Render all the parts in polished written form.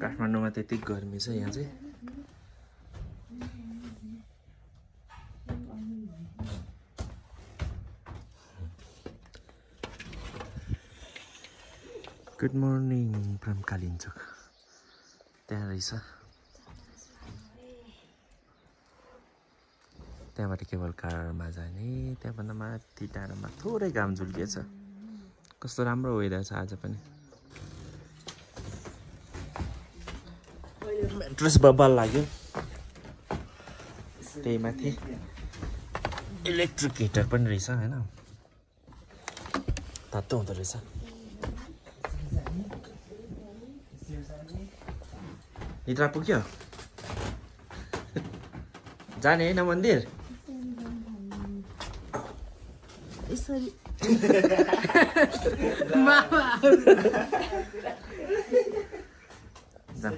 काठमाडौँमा त्यति गर्मी छ यहाँ चाहिँ गुड मर्निङ फ्रम कालिञ्चोक त्यहाँ रहेछ त्यहाँबाट केवल कारमा जाने त्यहाँभन्दा माथि डाँडामा थोरै घाम झुल्किएछ कस्तो राम्रो वेदर छ आज पनि मेट्रोस बब्बल लाग्यो त्यही माथि इलेक्ट्रिक हिटर पनि रहेछ हैन तातो हुँदो रहेछ हिटर पुग्यो जाने हैन मन्दिर यसरी मामा जाम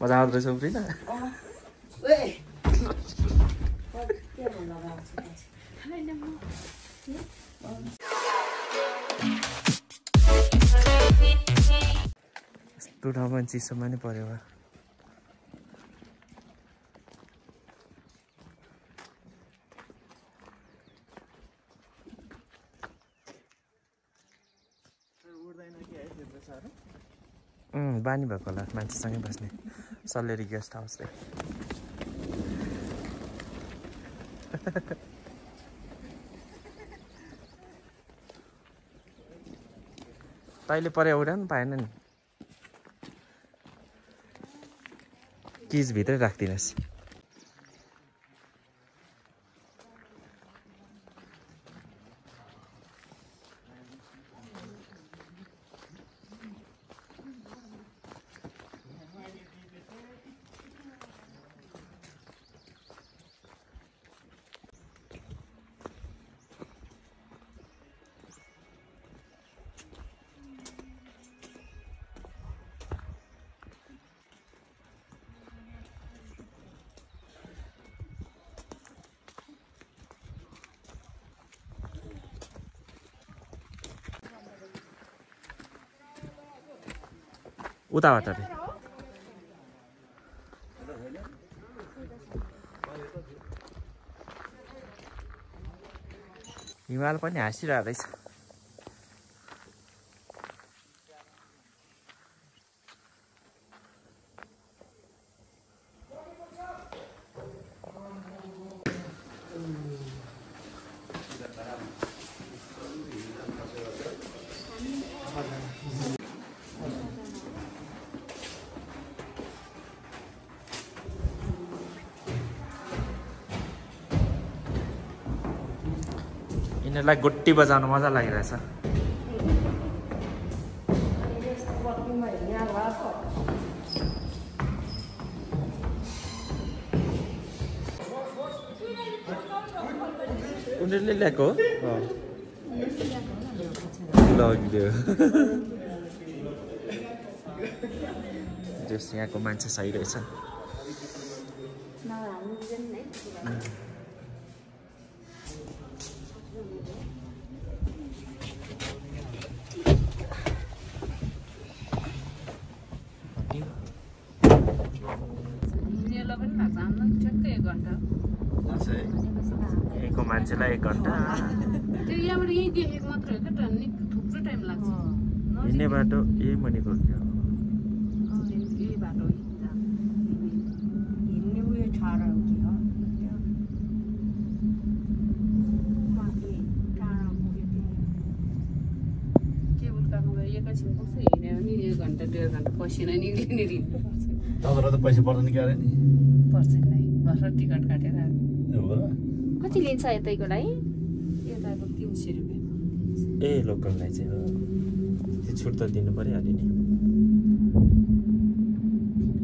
मजा आउँदो रहेछ उफ्रिन यस्तो ठाउँमा चिसोमा नै पर्यो बानी भएको होला मान्छेसँगै बस्ने सल्लेरी गेस्ट हाउस रे तैले परे उडाउन पाएन नि केज भित्र राख्दिनस् उताबाट रे हिमाल पनि हाँसिरहेको रहेछ यिनीहरूलाई गोटी बजाउन मजा लागिरहेछ उनीहरूले ल्याएको जस यहाँको मान्छे सही रहेछ एक घण्टा त्यो यहाँबाट यही देखेको मात्र हो के टन्नी थुप्रो टाइम लाग्छ हिँड्ने बाटो यही मनेको थियो यही बाटो हिँड्ने उयो छाडा हो कि हो माथि टाढा पुग्यो केबुल काम गरे एकछिन पुग्छ हिँड्यो नि 1 घण्टा 2 घण्टा पसिना निक्लिने रि तर त पैसा पर्दैन के अरे नि पर्छ नि भर्खर टिकट काटेर हो कति लिन्छ यतैको लागि यताको 300 रुपैयाँ ए लोकललाई चाहिँ हो त्यो छुट त दिनु परिहाल्यो नि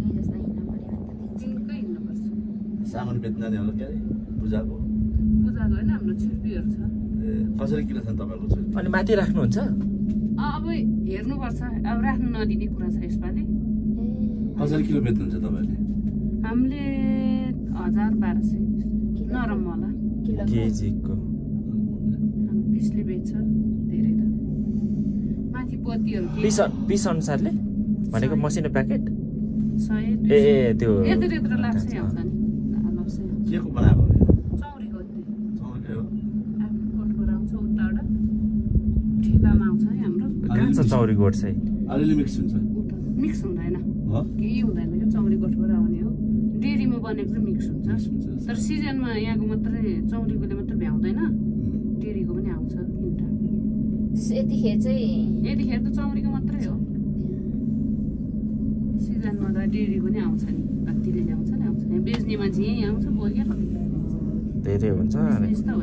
दिनकै हिँड्नु पर्छ सामान बेच्न दिनु के अरे पूजाको हैन हाम्रो छुर्पीहरु छ ए कसरी किन छ तपाईहरुको छुर्पी अनि माथि राख्नु हुन्छ अब हेर्नु पर्छ अब राख्नु नदिने कुरा छ यसपालि कसरी किलो बेच्नु हुन्छ तपाईहरुले हामीले 1000 1200 नरम होला केजीको कसरी बेच्छ धेरै त माथि पत्तीहरु के पीस अनुसारले भनेको मसिनो प्याकेट 100 ए त्यो यत्र यत्र लाग्छ आउँछ नि के को बनाएको चौरीको चौरी हो हामी कोट गराउँछ उताबाट ठेकामा आउँछ है हाम्रो कान्छ चौरी गोठ चाहिँ अलिअलि मिक्स हुन्छ मिक्स हुँदैन हो केही हुँदैन के चौरी गोठबाट आउने हो डेरीमा बनेको मिक्स हुन्छ तर सिजनमा यहाँको मात्रै चौरीकोले मात्रै भ्याउँदैन डेरीको पनि आउँछ किनटा जस यतिखेर चाहिँ यतिखेर त चौरीको मात्रै हो सिजनमा त डेरी पनि आउँछ नि कतिले ल्याउँछ नि आउँछ नि बेच्ने मान्छे यही आउँछ बोल्यो धेरै हुन्छ अनि यस्तो हो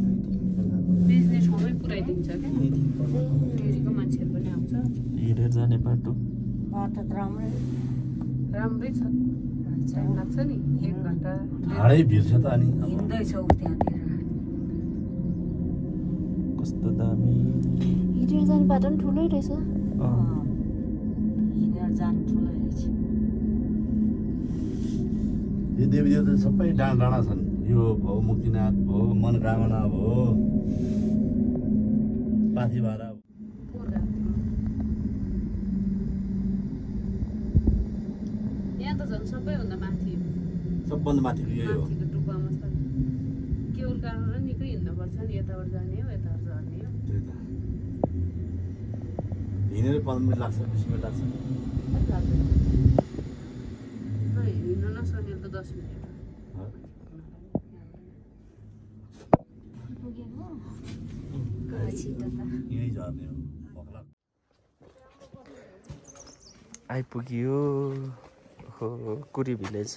नि बेच्ने सबै पुराइदिन्छ के डेरीको मान्छेहरु पनि आउँछ हिँडेर जाने बाटो बाटो राम्रै राम्रै छ चाहिँ लाग्छ नि 1 घण्टा हाडै भिर्छ त अनि हिँड्दै छौ त्यहाँतिर कस्तो दामी हिँडेर जाने बाटो पनि ठुलै रहेछ हिँडेर जान ठुलै रहेछ यो देवीदेवता सबै डाँडा डाँडा छन् यो भो मुक्तिनाथ भो मनकामना भो पाथिभरा सबभन्दा माथि यो हो माथिको टुप्पामा छ केवल कारण र निकै हिँड्न पर्छ नि यताबाट जाने हो यताबाट झर्ने हो हिँडेर 15 मिनेट लाग्छ 20 मिनेट लाग्छ हिँड्न नसकेर त 10 मिनेट पुगेको कछि त यही झर्ने हो भक्ला आइपुग्यो हो कुरी भिलेज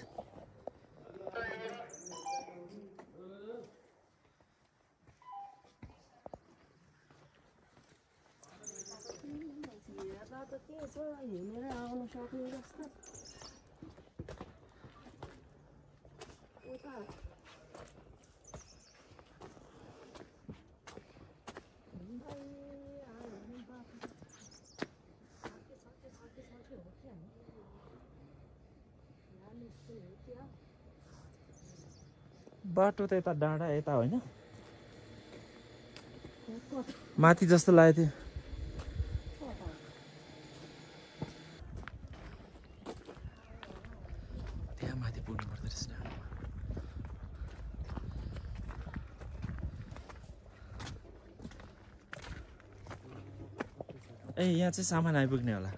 बाटो त यता डाँडा यता होइन माथि जस्तो लागेको थियो त्यहाँ माथि पुग्नु पर्दो रहेछ ए यहाँ चाहिँ सामान आइपुग्ने होला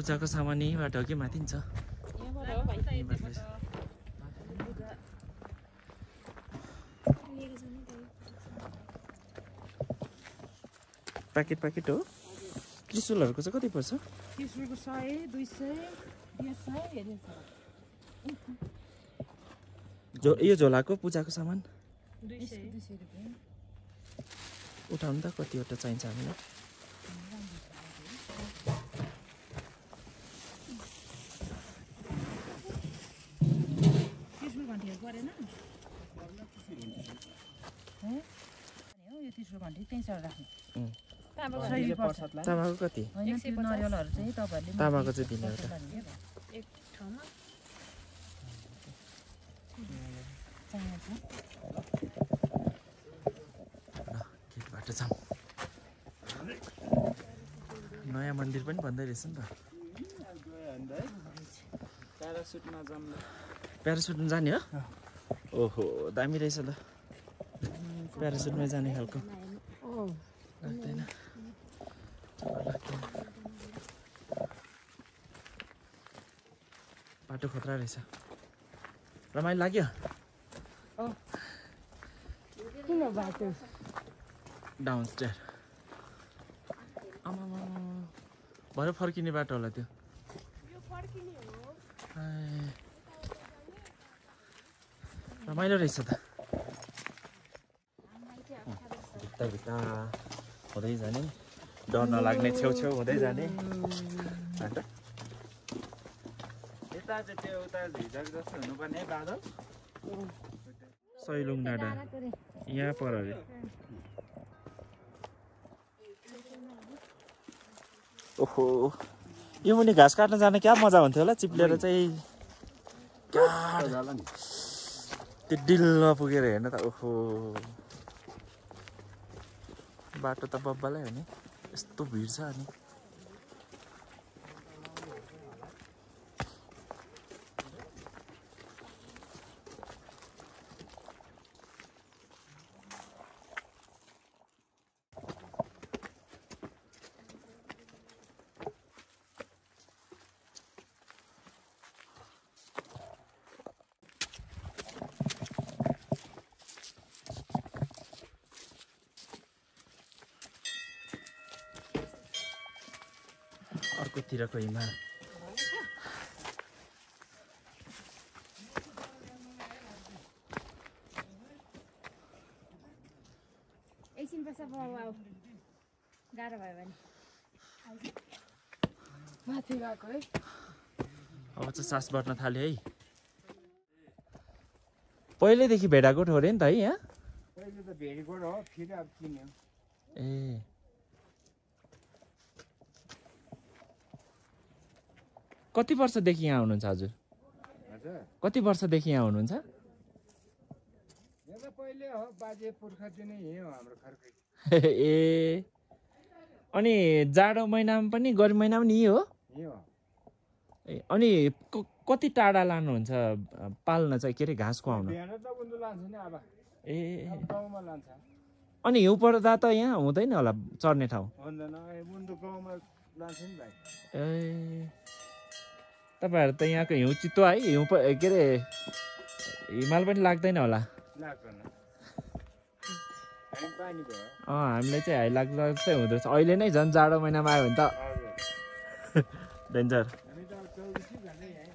पूजाको सामान यहीँबाट हो कि माथि छ प्याकेट प्याकेट हो त्रिशुलहरूको चाहिँ कति पर्छ त्रिशुलको 100 200 यो झोलाको पूजाको सामान 200 रुपैयाँ उठाउनु त कतिवटा चाहिन्छ हामीलाई तामाको कति तामाको चाहिँ दिने एउटा गेटबाट जाउँ नयाँ मन्दिर पनि भन्दै रहेछ नि त प्यारासुटमा जाने हो ओहो दामी रहेछ ल प्यारासुटमै जाने खालको लाग्दैन बाटो खतरा रहेछ रमाइलो लाग्यो बाटो डाउन स्टेयर आमा भरे फर्किने बाटो होला त्यो रमाइलो रहेछ त भित्ता हुँदै जाने डर नलाग्ने छेउछेउ हुँदै जाने हैन त यता चाहिँ त्यो उता झिझक जस्तो हुनुपर्ने बादल सयलुङ डाँडा यहाँ पर अरे ओहो यो मुनि घाँस काट्न जाने क्या मजा हुन्थ्यो होला चिप्लेर चाहिँ काट जाला नि त्यो डिल नपुगेर हेर्न त ओहो बाटो त बब्बालै हो नि यस्तो भिड छ अनि Tidak kok iman. Esin pas apa wow, garap apa ni? Mati gak kau? Awak tu sas berat nak thali. Pahale dekhi beda kot horein tahi ya? Pahale tu beda kot, oh, kira apa kini? कति वर्ष देखि यहाँ हुनुहुन्छ हजुर कति वर्ष देखि यहाँ हुनुहुन्छ मेरो पहिले हो बाजे पुर्खादेखि नै हो हाम्रो खर्कै ए अनि जाडो महिनामा पनि गर्मी महिनामा नि हो ए अनि कति टाडा लानुहुन्छ पाल्न चाहिँ के रे घाँस खुवाउन भेडा त बुन्द लान्छ नि आबा ए गाउँमा लान्छ अनि हिउँ पर्दा त यहाँ हुँदैन होला चर्ने ठाउँ हुँदैन ए बुन्द गाउँमा लान्छ नि भाइ ए तपाईहरु त यहाँको हिउँ चित्तो है हिउँ के रे हिमाल पनि लाग्दैन होला लाग्दैन हामी पानी भयो अ हामीलाई चाहिँ हाई लाग्ला चाहिँ हुँदो छ अहिले नै झन् जाडो महिनामा आयो भने त डेन्जर हामी त 24 घन्टा यही हो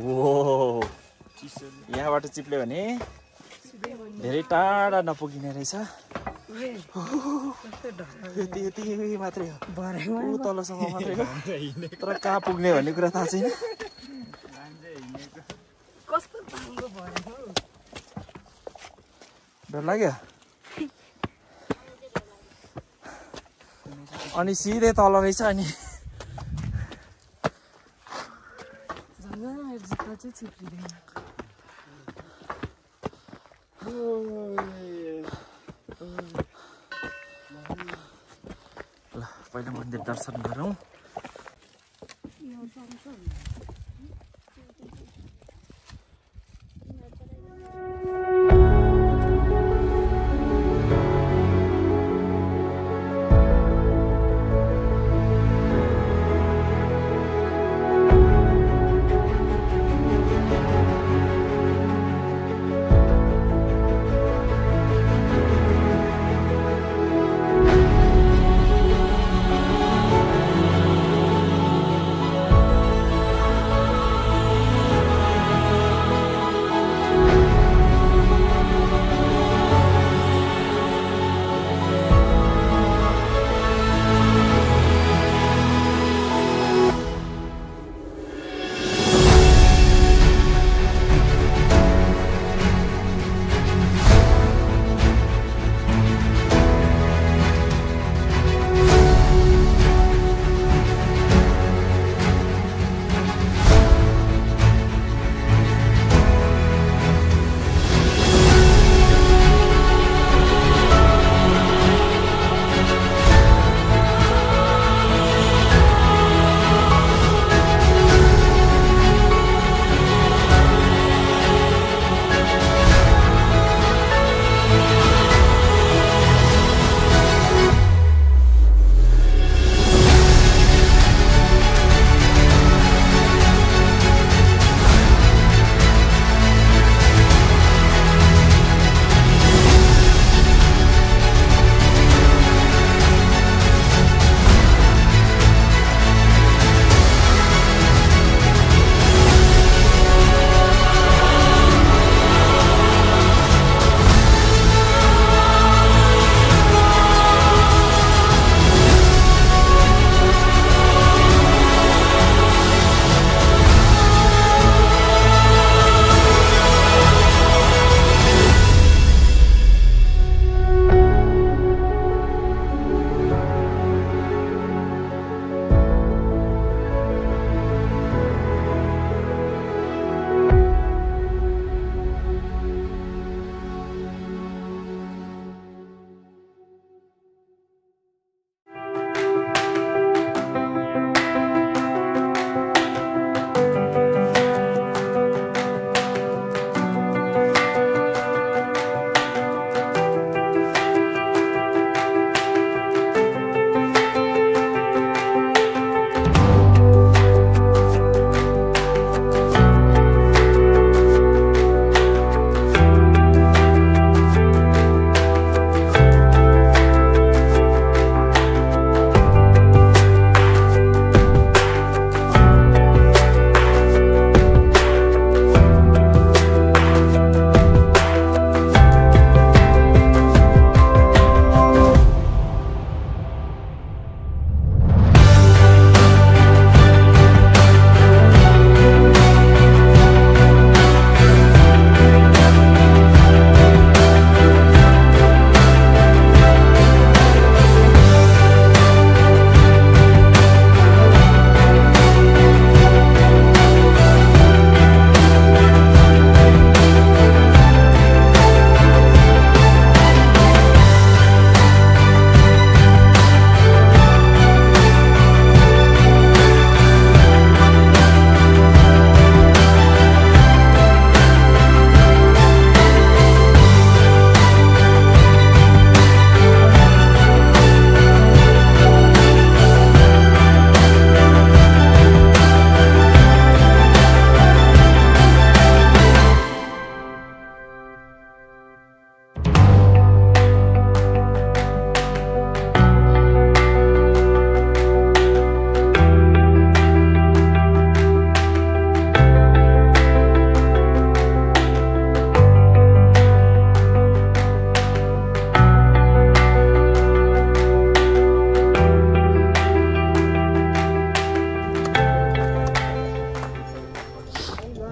Wow, यहाँ बाट चिप्ले भने धेरै टाढा नपुगिने रहेछ यति यति मात्रै हो उ तलसम्म मात्रै हो तर कहाँ पुग्ने भन्ने कुरा थाहा छैन कस्तो बाङ्गो भयो डर लाग्यो अनि सिधै तल रहेछ अनि पहिला मन्दिर दर्शन गरौँ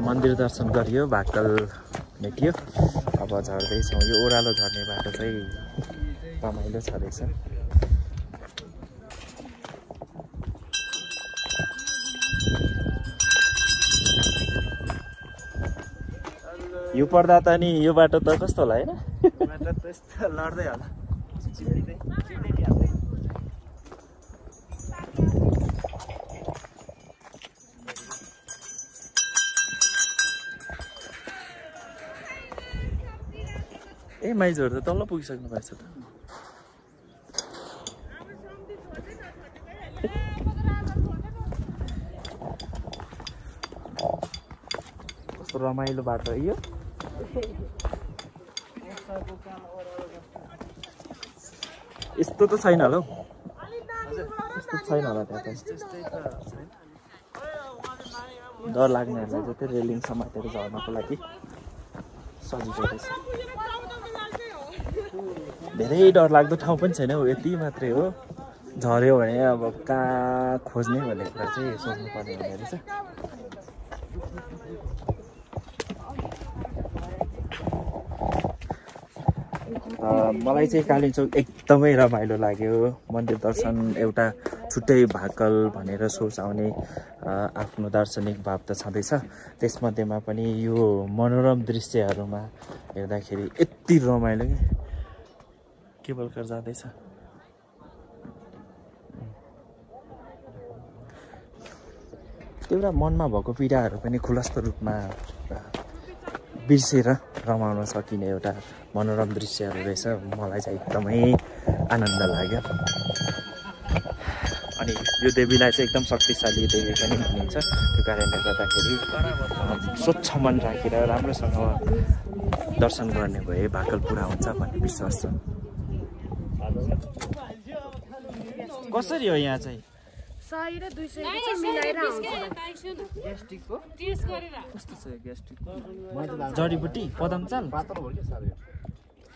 मंदिर दर्शन गरियो बाटल मेटियो अब झर्दै छौ यो ओरालो झर्ने बाटो चाहिँ रमाइलो छ रहेछ यो पर्दा त नि यो बाटो त कस्तो होला हैन बाटो त्यस्तो लड्दै होला ए माइजहरु त तल्लो पुगिसक्नु भएको छ त कस्तो रमाइलो बाटो यो यस्तो त छैन होला हौ यस्तो छैन होला त्यहाँ त डर लाग्नेहरुलाई जति रेलिङ समातेर झर्नको लागि सजिलो रहेछ धेरै डर लाग्दो ठाउँ पनि छैन हो यति मात्रै हो झर्यो भने अब कहाँ खोज्ने भनेर चाहिँ सोच्नु पर्ने हुने रहेछ मलाई चाहिँ कालिञ्चोक एकदमै रमाइलो लाग्यो मन्दिर दर्शन एउटा छुट्टै भाकल भनेर सोच आउने आफ्नो दार्शनिक भाव त छँदैछ त्यसमध्येमा पनि यो मनोरम दृश्यहरुमा हेर्दाखेरि यति रमाइलो केवल कर जाँदैछ एउटा मनमा भएको पीडाहरु पनि खुलस्त रूपमा बिर्सेर रमाउन सकिने एउटा मनोरम दृश्यहरु रहेछ मलाई चाहिँ एकदमै आनन्द लाग्यो अनि यो देवीलाई चाहिँ एकदम शक्तिशाली देवी पनि भनिन्छ त्यो कारणले गर्दाखेरि स्वच्छ मन राखेर राम्रोसँग दर्शन गर्ने भए भाकल पूरा हुन्छ भन्ने विश्वास छ कसरी हो यहाँ चाहिँ 100 र 200 को मिलाएर आउँछ ग्यास्ट्रिक को टेस्ट गरेर कस्तो छ ग्यास्ट्रिक जडीबुटी पदमचाल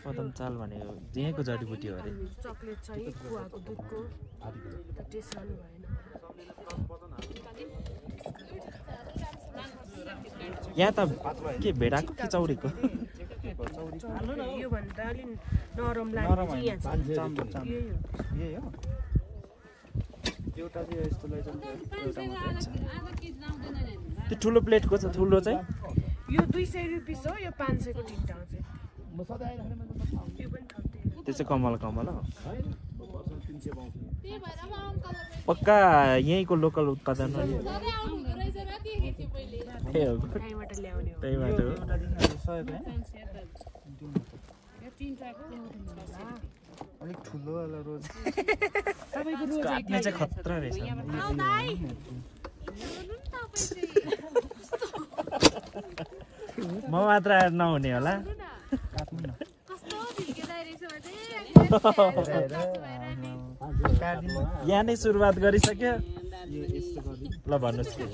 पदमचाल भनेको जेको जडीबुटी हो अरे चकलेट छ कुवाको दुधको टेस्ट गर्नु भएन यहाँ त के भेडाको कि चौरीको यो भन्दा अलि नरम लाग्छ यहाँ यही हो एउटा चाहिँ यस्तो लैजाम एउटा मात्र छ त्यो ठुलो प्लेटको छ ठुलो चाहिँ यो 200 रुपैयाँ हो यो 500 को टिकट आउँछ म सधैँ आइराख्ने म त्यो पनि थप्थे त्यो चाहिँ कमल कमल हो त्यही भएर म अङ्कल पक्का यहीको लोकल उत्पादन हो नि त्यहीबाट ल्याउने हो त्यहीबाट हो यो तीन ट्राको अलिक ठुलो वाला रोज तपाईको रोज एकले चाहिँ खतरा रहेछ म मात्र आएर नहुने होला कस्तो भिल्केदाइरहेछ भने यहाँ नै सुरुवात गरिसक्यो ल भन्नुस् के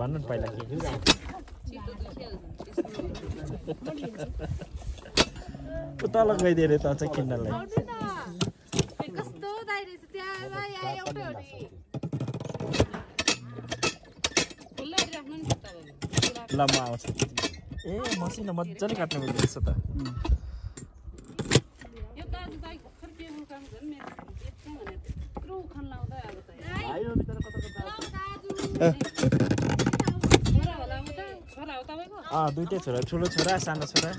भन्नु नि पहिला के तल गइदिए रे त अझ किन्नलाई कस्तो दाइरहेछ त्यहाँ यहाँ एउटै हो नि खुल्लै राख्नु नि त ल म आउँछु ए मसिनो मज्जाले काट्नु मिल्छ त यो दाजु दाइ खर के हो काम गर्नु मेरो यस्तो भने त्रु खन लाउँदै अब त आइ हो मित्र कता कता दाजु छोरा होला म त छोरा हो तपाईको अ दुईटै छोरा ठुलो छोरा सानो छोरा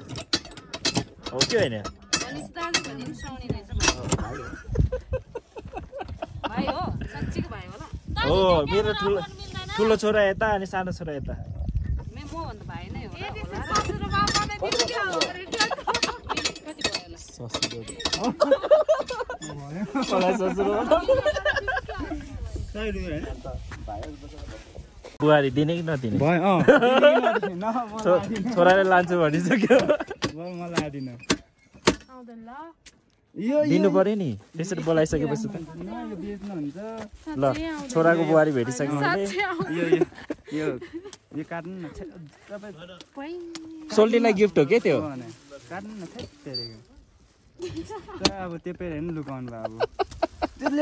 हो के हैन अनि दाजु भने नि सुहाउने रहेछ भाइ भाइ हो साच्चै भाइ होला हो मेरो ठुलो छोरा यता अनि सानो छोरा यता मे म भन्दा भाइ नै हो ससुर बाबाले बिक्री हो कति भयो होला ससुर बाबा बुहारी दिने कि नदिने भयो अ न म छोराले लान्छु भनिसक्यो म मलाई आदिन आउँदैन ल यो दिनु पर्यो नि त्यसरी बोलाइसकेपछि त न यो बेच्न हुन्छ ल छोराको बुहारी भेटिसक्यो भने यो यो यो काट्नु न तपाई कोइ सोल्डीलाई गिफ्ट हो के त्यो काट्नु न फेरि त अब त्यो पेर हैन लुकाउनु भयो अब 5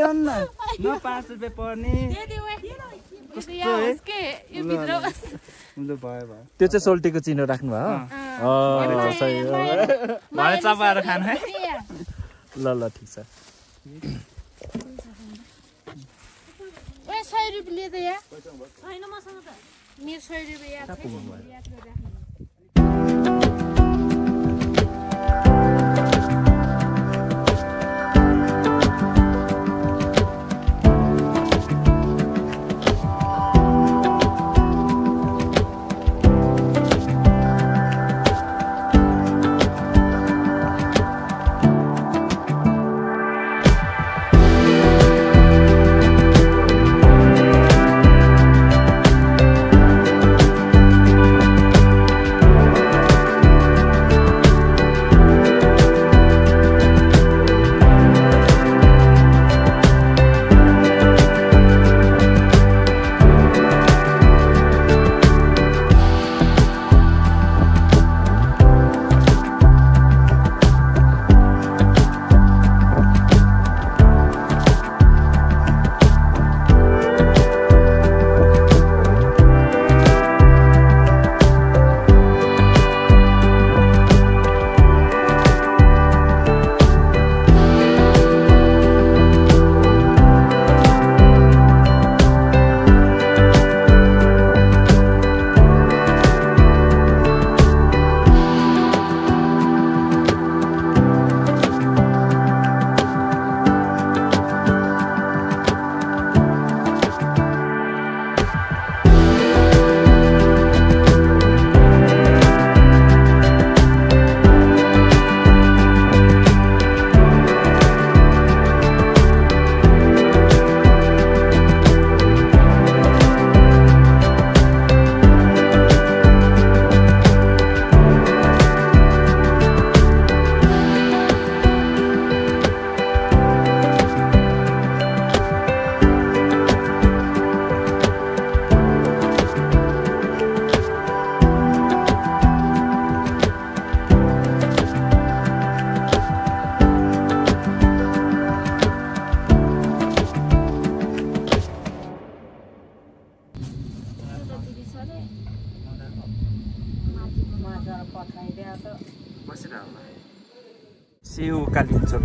कालिञ्चोक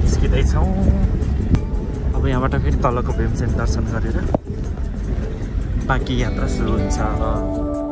निस्किदै छौं अब यहाँबाट फेरि तलको भीमसेन दर्शन गरेर बाँकी यात्रा सुरु हुन्छ।